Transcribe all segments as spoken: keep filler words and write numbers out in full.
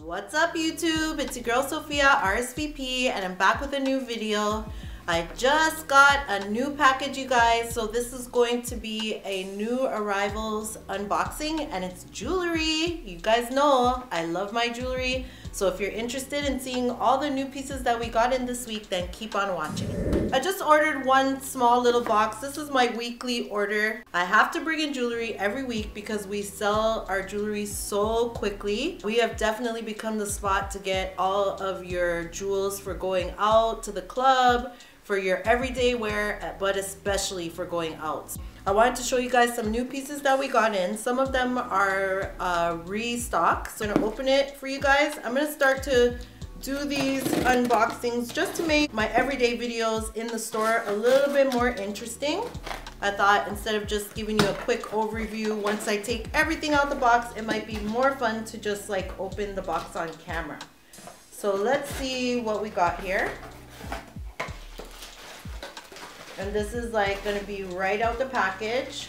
What's up YouTube? It's your girl Sophia, R S V P, and I'm back with a new video. I just got a new package, you guys. So this is going to be a new arrivals unboxing, and it's jewelry. You guys know I love my jewelry. So if you're interested in seeing all the new pieces that we got in this week, then keep on watching. I just ordered one small little box. This is my weekly order. I have to bring in jewelry every week because we sell our jewelry so quickly. We have definitely become the spot to get all of your jewels for going out to the club, for your everyday wear, but especially for going out. I wanted to show you guys some new pieces that we got in. Some of them are uh, restock. So I'm gonna open it for you guys. I'm gonna start to do these unboxings just to make my everyday videos in the store a little bit more interesting. I thought instead of just giving you a quick overview, once I take everything out the box, it might be more fun to just like open the box on camera. So let's see what we got here. And this is like gonna be right out the package.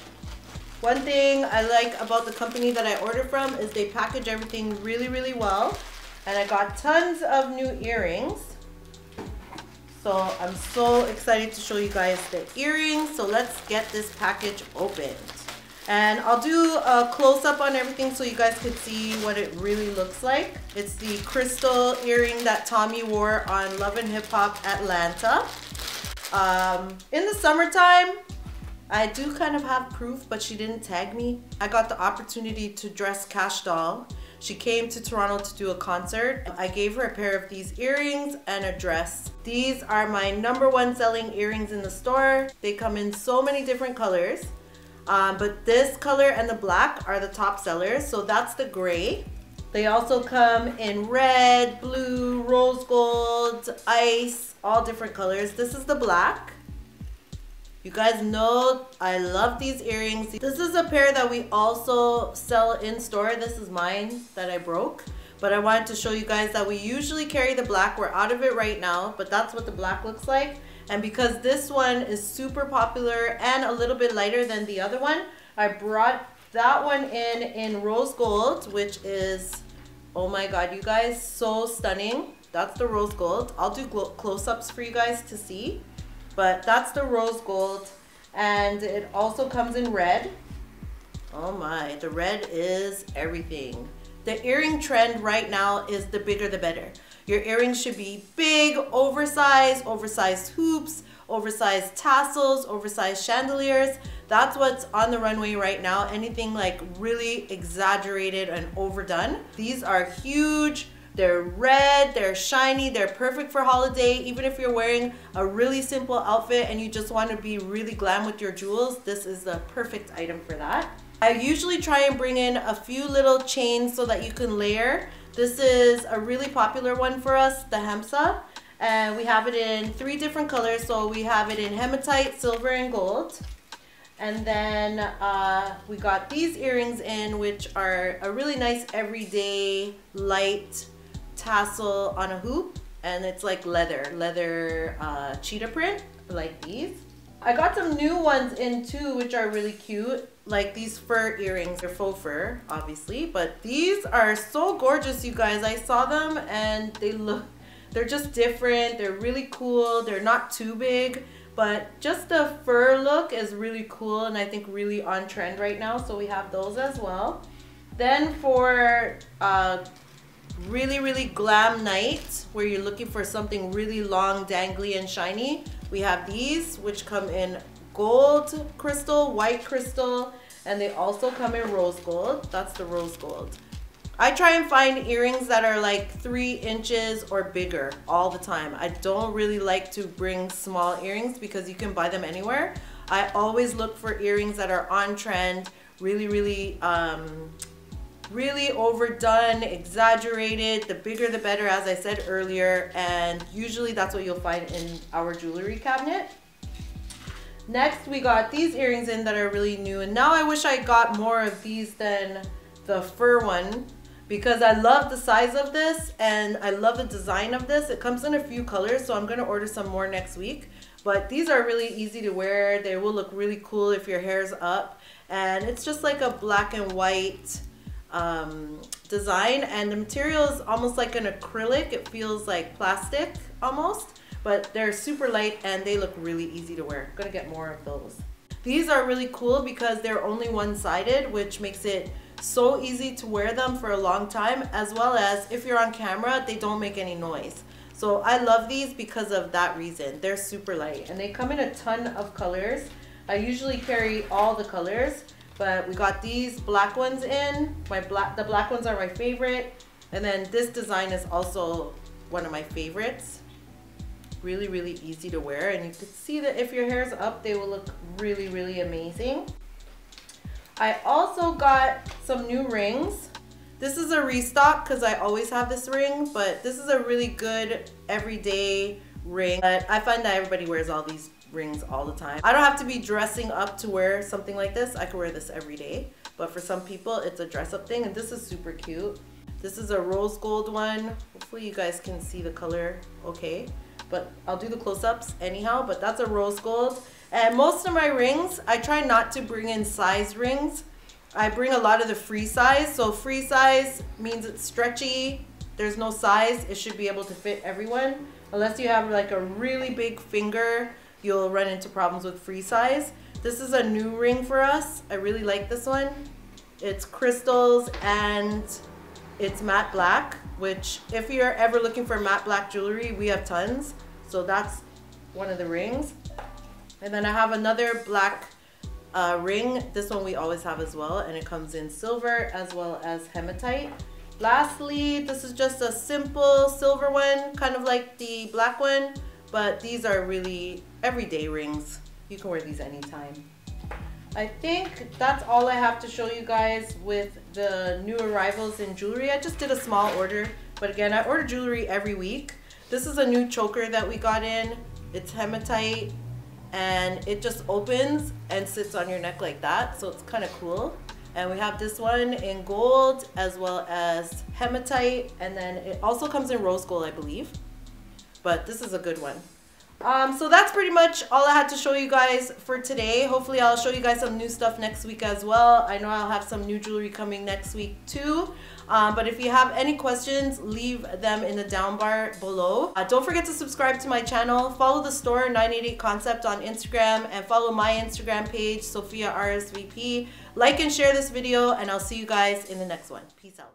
One thing I like about the company that I order from is they package everything really, really well. And I got tons of new earrings. So I'm so excited to show you guys the earrings. So let's get this package opened. And I'll do a close-up on everything so you guys could see what it really looks like. It's the crystal earring that Tommy wore on Love and Hip Hop Atlanta. Um, in the summertime, I do kind of have proof, but she didn't tag me. I got the opportunity to dress Cash Doll. She came to Toronto to do a concert. I gave her a pair of these earrings and a dress. These are my number one selling earrings in the store. They come in so many different colors, um, but this color and the black are the top sellers. So that's the gray. They also come in red, blue, rose gold, ice, all different colors. This is the black. You guys know I love these earrings. This is a pair that we also sell in store. This is mine that I broke, but I wanted to show you guys that we usually carry the black. We're out of it right now, but that's what the black looks like. And because this one is super popular and a little bit lighter than the other one, I brought that one in in rose gold, which is, oh my god, you guys, so stunning. That's the rose gold. I'll do close-ups for you guys to see, but that's the rose gold. And it also comes in red. Oh my, the red is everything. The earring trend right now is the bigger the better. Your earrings should be big, oversized, oversized hoops, oversized tassels, oversized chandeliers. That's what's on the runway right now. Anything like really exaggerated and overdone. These are huge. They're red, they're shiny, they're perfect for holiday. Even if you're wearing a really simple outfit and you just want to be really glam with your jewels, this is the perfect item for that. I usually try and bring in a few little chains so that you can layer. This is a really popular one for us, the Hamsa. And we have it in three different colors. So we have it in hematite, silver, and gold. And then uh, we got these earrings in, which are a really nice everyday light tassel on a hoop, and it's like leather leather uh, cheetah print, like these. I got some new ones in too, which are really cute, like these fur earrings. They're faux fur, obviously, but these are so gorgeous, you guys. I saw them and they look, they're just different. They're really cool. They're not too big, but just the fur look is really cool, and I think really on trend right now. So we have those as well. Then for uh, really really glam night where you're looking for something really long, dangly, and shiny, we have these, which come in gold crystal, white crystal, and they also come in rose gold. That's the rose gold. I try and find earrings that are like three inches or bigger all the time. I don't really like to bring small earrings because you can buy them anywhere. I always look for earrings that are on trend, really really um really overdone, exaggerated. The bigger the better, as I said earlier, and usually that's what you'll find in our jewelry cabinet. Next, we got these earrings in that are really new, and now I wish I got more of these than the fur one, because I love the size of this and I love the design of this. It comes in a few colors, so I'm gonna order some more next week. But these are really easy to wear. They will look really cool if your hair's up, and it's just like a black and white um, design, and the material is almost like an acrylic. It feels like plastic almost, but they're super light and they look really easy to wear. I'm gonna get more of those. These are really cool because they're only one-sided, which makes it so easy to wear them for a long time, as well as if you're on camera, they don't make any noise. So I love these because of that reason. They're super light and they come in a ton of colors. I usually carry all the colors, but we got these black ones in. My black, the black ones are my favorite. And then this design is also one of my favorites. Really, really easy to wear, and you can see that if your hair's up, they will look really, really amazing. I also got some new rings. This is a restock because I always have this ring, but this is a really good everyday ring. But I find that everybody wears all these rings all the time. I don't have to be dressing up to wear something like this. I could wear this every day, but for some people it's a dress up thing, and this is super cute. This is a rose gold one. Hopefully you guys can see the color okay, but I'll do the close-ups anyhow, but that's a rose gold. And most of my rings, I try not to bring in size rings. I bring a lot of the free size. So free size means it's stretchy. There's no size. It should be able to fit everyone. Unless you have like a really big finger, you'll run into problems with free size. This is a new ring for us. I really like this one. It's crystals and it's matte black, which if you're ever looking for matte black jewelry, we have tons. So that's one of the rings. And then I have another black uh, ring. This one we always have as well, and it comes in silver as well as hematite. Lastly, this is just a simple silver one, kind of like the black one, but these are really everyday rings. You can wear these anytime. I think that's all I have to show you guys with the new arrivals in jewelry. I just did a small order, but again, I order jewelry every week. This is a new choker that we got in. It's hematite, and it just opens and sits on your neck like that, so it's kind of cool. And we have this one in gold as well as hematite, and then it also comes in rose gold, I believe, but this is a good one. Um, so that's pretty much all I had to show you guys for today. Hopefully I'll show you guys some new stuff next week as well. I know I'll have some new jewelry coming next week too. Um, but if you have any questions, leave them in the down bar below. Uh, don't forget to subscribe to my channel. Follow the store nine eighty-eight Concept on Instagram, and follow my Instagram page, Sophia R S V P. Like and share this video, and I'll see you guys in the next one. Peace out.